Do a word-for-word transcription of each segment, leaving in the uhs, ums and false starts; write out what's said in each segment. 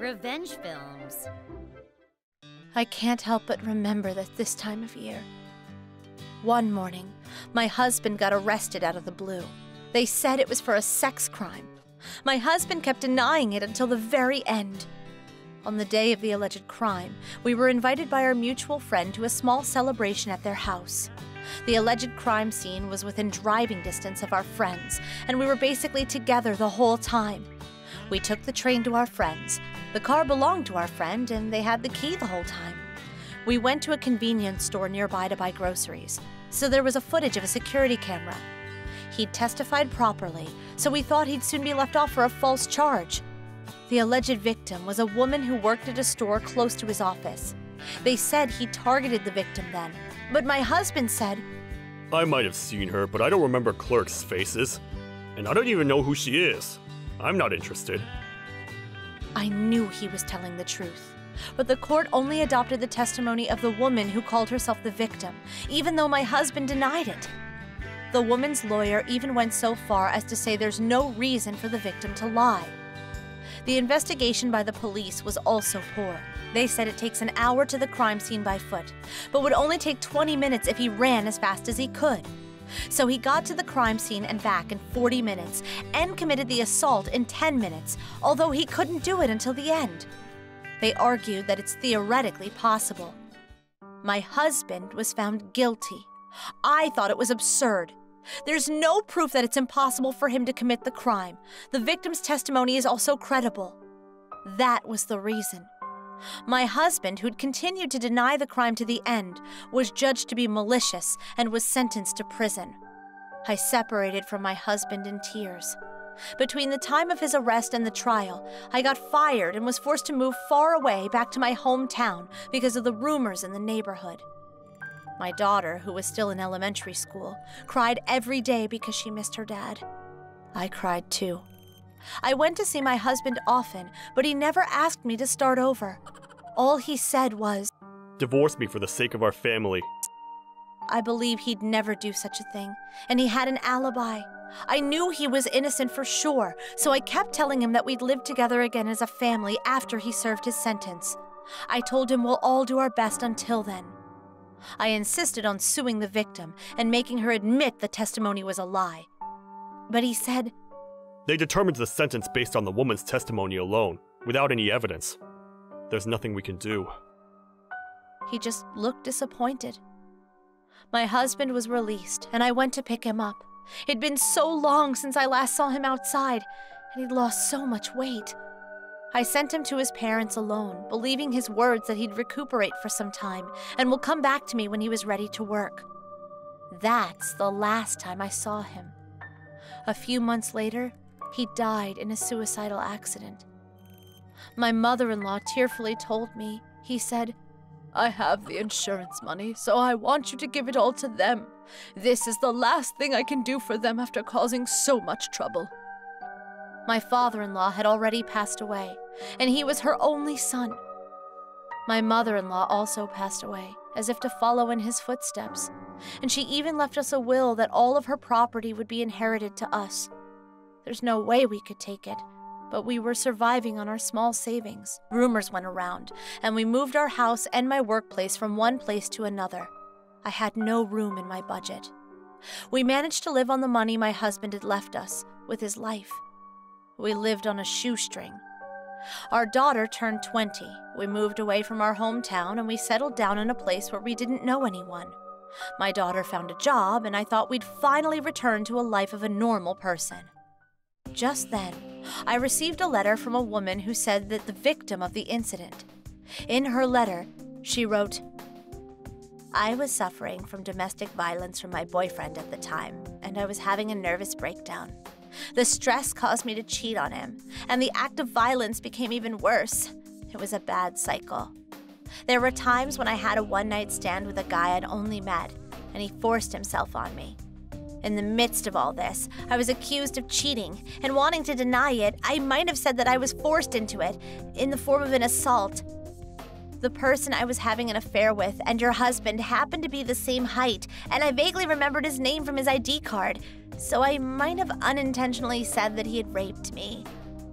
Revenge Films. I can't help but remember that this time of year. One morning, my husband got arrested out of the blue. They said it was for a sex crime. My husband kept denying it until the very end. On the day of the alleged crime, we were invited by our mutual friend to a small celebration at their house. The alleged crime scene was within driving distance of our friends, and we were basically together the whole time. We took the train to our friends. The car belonged to our friend, and they had the key the whole time. We went to a convenience store nearby to buy groceries, so there was a footage of a security camera. He'd testified properly, so we thought he'd soon be left off for a false charge. The alleged victim was a woman who worked at a store close to his office. They said he targeted the victim then, but my husband said, "I might have seen her, but I don't remember clerks' faces, and I don't even know who she is. I'm not interested." I knew he was telling the truth, but the court only adopted the testimony of the woman who called herself the victim, even though my husband denied it. The woman's lawyer even went so far as to say there's no reason for the victim to lie. The investigation by the police was also poor. They said it takes an hour to the crime scene by foot, but would only take twenty minutes if he ran as fast as he could. So he got to the crime scene and back in forty minutes and committed the assault in ten minutes, although he couldn't do it until the end. They argued that it's theoretically possible. My husband was found guilty. I thought it was absurd. There's no proof that it's impossible for him to commit the crime. The victim's testimony is also credible. That was the reason. My husband, who'd continued to deny the crime to the end, was judged to be malicious and was sentenced to prison. I separated from my husband in tears. Between the time of his arrest and the trial, I got fired and was forced to move far away back to my hometown because of the rumors in the neighborhood. My daughter, who was still in elementary school, cried every day because she missed her dad. I cried too. I went to see my husband often, but he never asked me to start over. All he said was, "Divorce me for the sake of our family." I believe he'd never do such a thing, and he had an alibi. I knew he was innocent for sure, so I kept telling him that we'd live together again as a family after he served his sentence. I told him we'll all do our best until then. I insisted on suing the victim and making her admit the testimony was a lie. But he said, "They determined the sentence based on the woman's testimony alone, without any evidence. There's nothing we can do." He just looked disappointed. My husband was released, and I went to pick him up. It'd been so long since I last saw him outside, and he'd lost so much weight. I sent him to his parents alone, believing his words that he'd recuperate for some time and will come back to me when he was ready to work. That's the last time I saw him. A few months later, he died in a suicidal accident. My mother-in-law tearfully told me, he said, "I have the insurance money, so I want you to give it all to them. This is the last thing I can do for them after causing so much trouble." My father-in-law had already passed away, and he was her only son. My mother-in-law also passed away, as if to follow in his footsteps, and she even left us a will that all of her property would be inherited to us. There's no way we could take it, but we were surviving on our small savings. Rumors went around, and we moved our house and my workplace from one place to another. I had no room in my budget. We managed to live on the money my husband had left us, with his life. We lived on a shoestring. Our daughter turned twenty. We moved away from our hometown and we settled down in a place where we didn't know anyone. My daughter found a job and I thought we'd finally return to a life of a normal person. Just then, I received a letter from a woman who said that the victim of the incident. In her letter, she wrote, "I was suffering from domestic violence from my boyfriend at the time, and I was having a nervous breakdown. The stress caused me to cheat on him, and the act of violence became even worse. It was a bad cycle. There were times when I had a one-night stand with a guy I'd only met, and he forced himself on me. In the midst of all this, I was accused of cheating, and wanting to deny it, I might have said that I was forced into it, in the form of an assault. The person I was having an affair with and your husband happened to be the same height, and I vaguely remembered his name from his I D card, so I might have unintentionally said that he had raped me.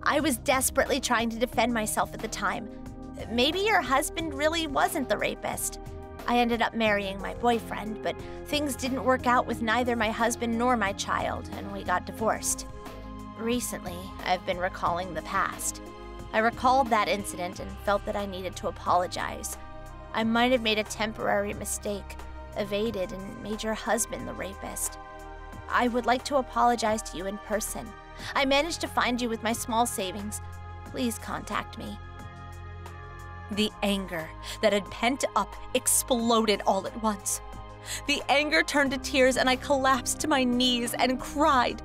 I was desperately trying to defend myself at the time. Maybe your husband really wasn't the rapist. I ended up marrying my boyfriend, but things didn't work out with neither my husband nor my child, and we got divorced. Recently, I've been recalling the past. I recalled that incident and felt that I needed to apologize. I might have made a temporary mistake, evaded, and made your husband the rapist. I would like to apologize to you in person. I managed to find you with my small savings. Please contact me. The anger that had pent up exploded all at once. The anger turned to tears, and I collapsed to my knees and cried.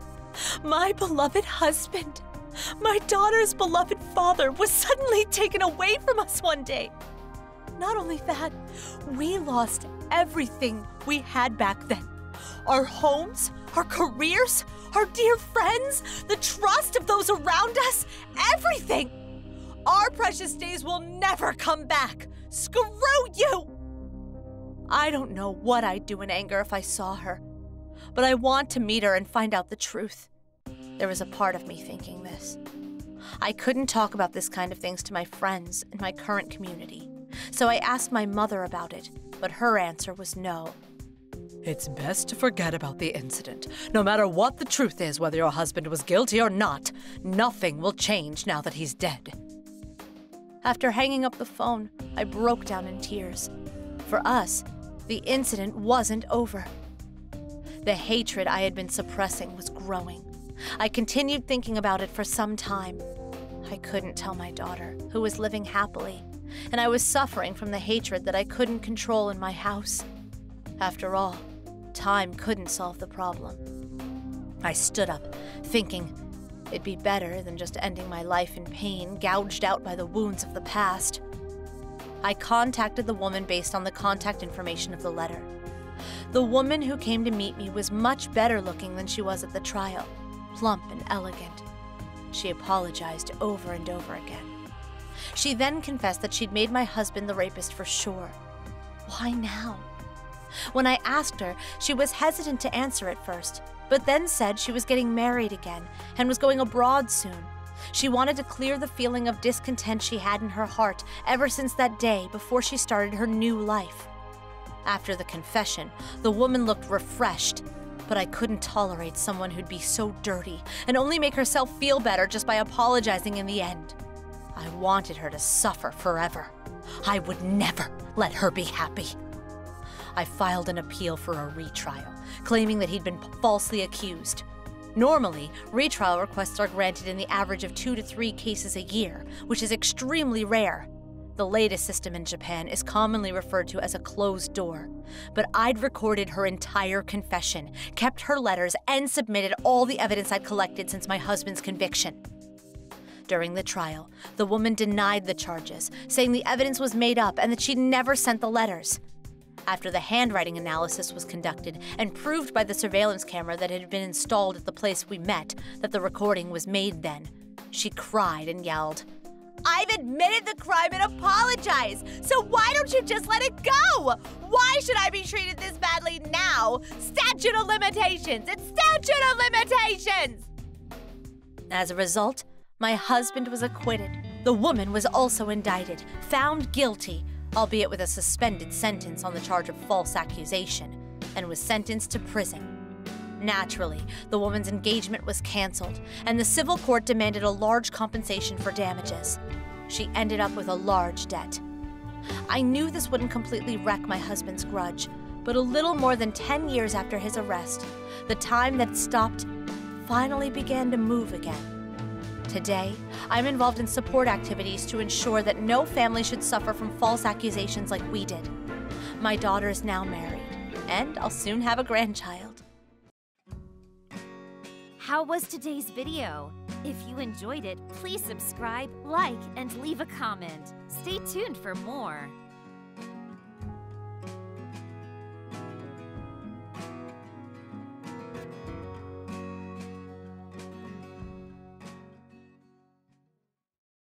My beloved husband, my daughter's beloved father, was suddenly taken away from us one day. Not only that, we lost everything we had back then. Our homes, our careers, our dear friends, the trust of those around us, everything. Our precious days will never come back. Screw you! I don't know what I'd do in anger if I saw her, but I want to meet her and find out the truth. There was a part of me thinking this. I couldn't talk about this kind of things to my friends in my current community, so I asked my mother about it, but her answer was no. It's best to forget about the incident. No matter what the truth is, whether your husband was guilty or not, nothing will change now that he's dead. After hanging up the phone, I broke down in tears. For us, the incident wasn't over. The hatred I had been suppressing was growing. I continued thinking about it for some time. I couldn't tell my daughter, who was living happily, and I was suffering from the hatred that I couldn't control in my house. After all, time couldn't solve the problem. I stood up, thinking it'd be better than just ending my life in pain, gouged out by the wounds of the past. I contacted the woman based on the contact information of the letter. The woman who came to meet me was much better looking than she was at the trial, plump and elegant. She apologized over and over again. She then confessed that she'd made my husband the rapist for sure. Why now? When I asked her, she was hesitant to answer at first, but then said she was getting married again and was going abroad soon. She wanted to clear the feeling of discontent she had in her heart ever since that day before she started her new life. After the confession, the woman looked refreshed, but I couldn't tolerate someone who'd be so dirty and only make herself feel better just by apologizing in the end. I wanted her to suffer forever. I would never let her be happy. I filed an appeal for a retrial, claiming that he'd been falsely accused. Normally, retrial requests are granted in the average of two to three cases a year, which is extremely rare. The latest system in Japan is commonly referred to as a closed door, but I'd recorded her entire confession, kept her letters, and submitted all the evidence I'd collected since my husband's conviction. During the trial, the woman denied the charges, saying the evidence was made up and that she'd never sent the letters. After the handwriting analysis was conducted and proved by the surveillance camera that had been installed at the place we met that the recording was made then, she cried and yelled, "I've admitted the crime and apologized, so why don't you just let it go? Why should I be treated this badly now? Statute of limitations! It's statute of limitations!" As a result, my husband was acquitted. The woman was also indicted, found guilty, albeit with a suspended sentence on the charge of false accusation, and was sentenced to prison. Naturally, the woman's engagement was canceled, and the civil court demanded a large compensation for damages. She ended up with a large debt. I knew this wouldn't completely wreck my husband's grudge, but a little more than ten years after his arrest, the time that stopped finally began to move again. Today, I'm involved in support activities to ensure that no family should suffer from false accusations like we did. My daughter is now married, and I'll soon have a grandchild. How was today's video? If you enjoyed it, please subscribe, like, and leave a comment. Stay tuned for more.